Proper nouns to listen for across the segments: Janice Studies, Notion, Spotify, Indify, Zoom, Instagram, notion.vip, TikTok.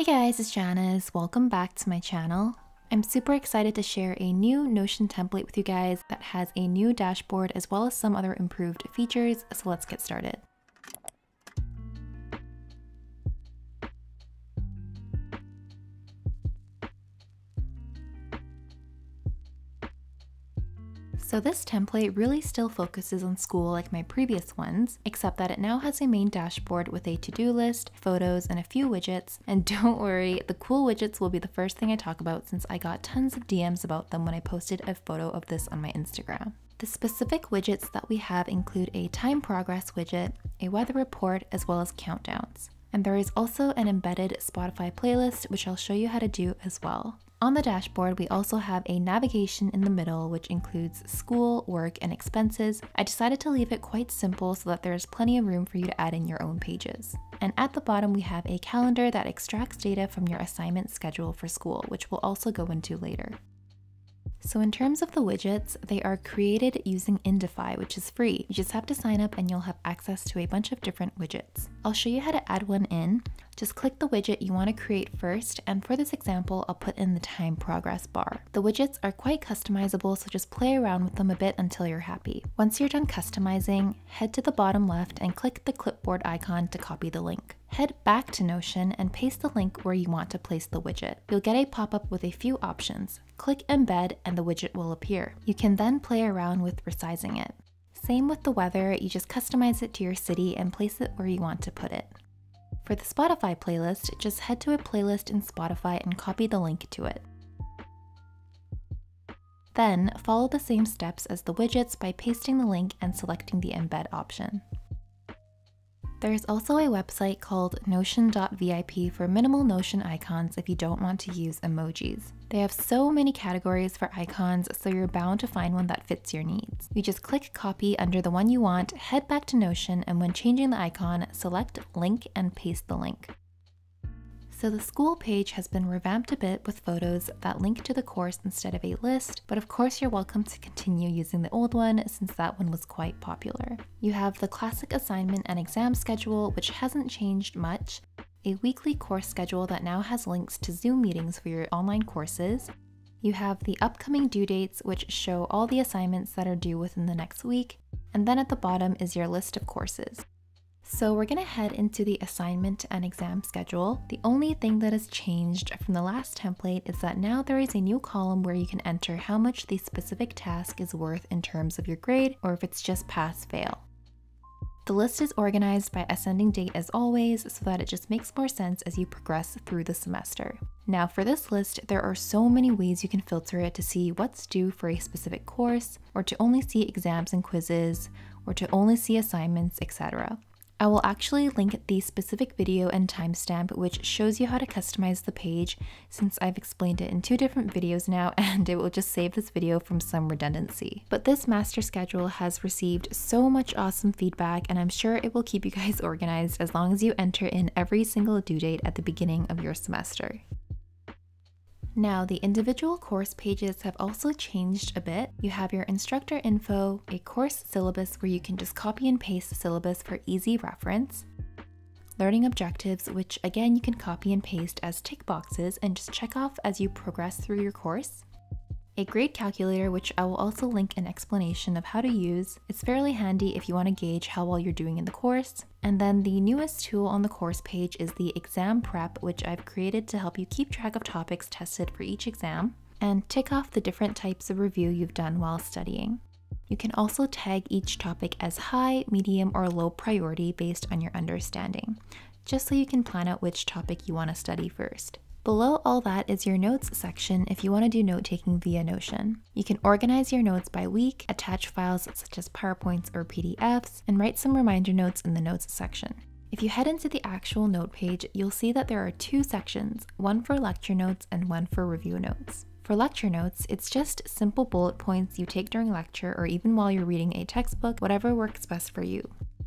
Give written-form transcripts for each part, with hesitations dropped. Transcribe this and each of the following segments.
Hey guys, it's Janice. Welcome back to my channel. I'm super excited to share a new Notion template with you guys that has a new dashboard as well as some other improved features, so let's get started. So this template really still focuses on school like my previous ones, except that it now has a main dashboard with a to-do list, photos, and a few widgets. And don't worry, the cool widgets will be the first thing I talk about since I got tons of DMs about them when I posted a photo of this on my Instagram. The specific widgets that we have include a time progress widget, a weather report, as well as countdowns. And there is also an embedded Spotify playlist, which I'll show you how to do as well. On the dashboard, we also have a navigation in the middle, which includes school, work, and expenses. I decided to leave it quite simple so that there is plenty of room for you to add in your own pages. And at the bottom, we have a calendar that extracts data from your assignment schedule for school, which we'll also go into later. So in terms of the widgets, they are created using Indify, which is free. You just have to sign up and you'll have access to a bunch of different widgets. I'll show you how to add one in. Just click the widget you want to create first, and for this example, I'll put in the time progress bar. The widgets are quite customizable, so just play around with them a bit until you're happy. Once you're done customizing, head to the bottom left and click the clipboard icon to copy the link. Head back to Notion and paste the link where you want to place the widget. You'll get a pop-up with a few options. Click embed and the widget will appear. You can then play around with resizing it. Same with the weather, you just customize it to your city and place it where you want to put it. For the Spotify playlist, just head to a playlist in Spotify and copy the link to it. Then follow the same steps as the widgets by pasting the link and selecting the embed option. There is also a website called notion.vip for minimal Notion icons if you don't want to use emojis. They have so many categories for icons, so you're bound to find one that fits your needs. You just click copy under the one you want, head back to Notion, and when changing the icon, select link and paste the link. So the school page has been revamped a bit with photos that link to the course instead of a list, but of course you're welcome to continue using the old one since that one was quite popular. You have the classic assignment and exam schedule, which hasn't changed much, a weekly course schedule that now has links to Zoom meetings for your online courses. You have the upcoming due dates, which show all the assignments that are due within the next week, and then at the bottom is your list of courses. So we're gonna head into the assignment and exam schedule. The only thing that has changed from the last template is that now there is a new column where you can enter how much the specific task is worth in terms of your grade or if it's just pass-fail. The list is organized by ascending date as always, so that it just makes more sense as you progress through the semester. Now for this list, there are so many ways you can filter it to see what's due for a specific course, or to only see exams and quizzes, or to only see assignments, etc. I will actually link the specific video and timestamp which shows you how to customize the page since I've explained it in two different videos now, and it will just save this video from some redundancy. But this master schedule has received so much awesome feedback, and I'm sure it will keep you guys organized as long as you enter in every single due date at the beginning of your semester. Now, the individual course pages have also changed a bit. You have your instructor info, a course syllabus where you can just copy and paste the syllabus for easy reference, learning objectives, which again you can copy and paste as tick boxes and just check off as you progress through your course, a grade calculator, which I will also link an explanation of how to use. It's fairly handy if you want to gauge how well you're doing in the course. And then the newest tool on the course page is the exam prep, which I've created to help you keep track of topics tested for each exam and tick off the different types of review you've done while studying. You can also tag each topic as high, medium, or low priority based on your understanding, just so you can plan out which topic you want to study first. Below all that is your notes section if you want to do note-taking via Notion. You can organize your notes by week, attach files such as PowerPoints or PDFs, and write some reminder notes in the notes section. If you head into the actual note page, you'll see that there are two sections, one for lecture notes and one for review notes. For lecture notes, it's just simple bullet points you take during lecture or even while you're reading a textbook, whatever works best for you.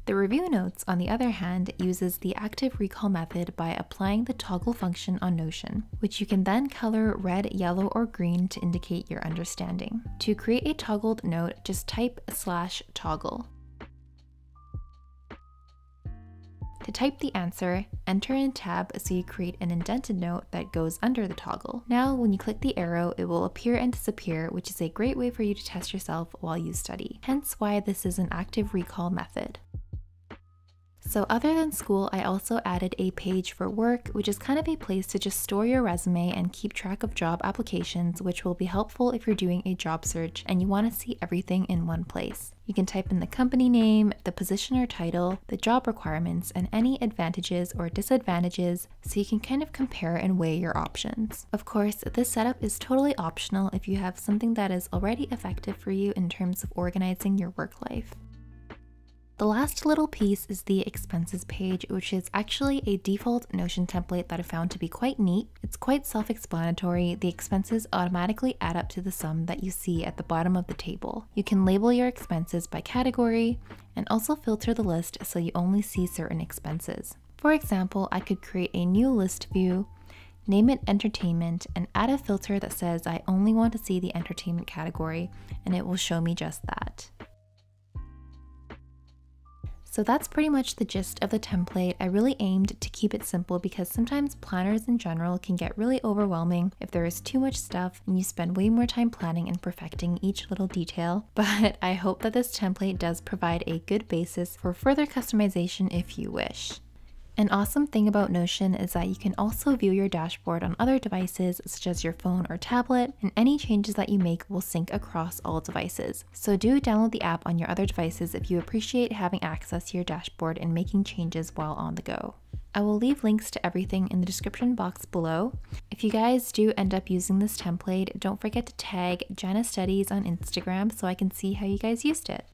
The review notes, on the other hand, uses the active recall method by applying the toggle function on Notion, which you can then color red, yellow, or green to indicate your understanding. To create a toggled note, just type /toggle. To Type the answer, enter in a tab so you create an indented note that goes under the toggle. Now, when you click the arrow, it will appear and disappear, which is a great way for you to test yourself while you study. Hence why this is an active recall method. So other than school, I also added a page for work, which is kind of a place to just store your resume and keep track of job applications, which will be helpful if you're doing a job search and you want to see everything in one place. You can type in the company name, the position or title, the job requirements, and any advantages or disadvantages, so you can kind of compare and weigh your options. Of course, this setup is totally optional if you have something that is already effective for you in terms of organizing your work life. The last little piece is the expenses page, which is actually a default Notion template that I found to be quite neat. It's quite self-explanatory. The expenses automatically add up to the sum that you see at the bottom of the table. You can label your expenses by category and also filter the list so you only see certain expenses. For example, I could create a new list view, name it entertainment, and add a filter that says I only want to see the entertainment category, and it will show me just that. So that's pretty much the gist of the template. I really aimed to keep it simple because sometimes planners in general can get really overwhelming if there is too much stuff and you spend way more time planning and perfecting each little detail. But I hope that this template does provide a good basis for further customization if you wish. An awesome thing about Notion is that you can also view your dashboard on other devices such as your phone or tablet, and any changes that you make will sync across all devices. So do download the app on your other devices if you appreciate having access to your dashboard and making changes while on the go. I will leave links to everything in the description box below. If you guys do end up using this template, don't forget to tag Janice Studies on Instagram so I can see how you guys used it.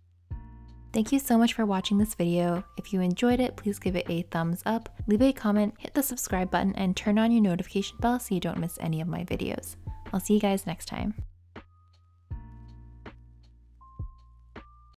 Thank you so much for watching this video. If you enjoyed it, please give it a thumbs up, leave a comment, hit the subscribe button, and turn on your notification bell so you don't miss any of my videos. I'll see you guys next time.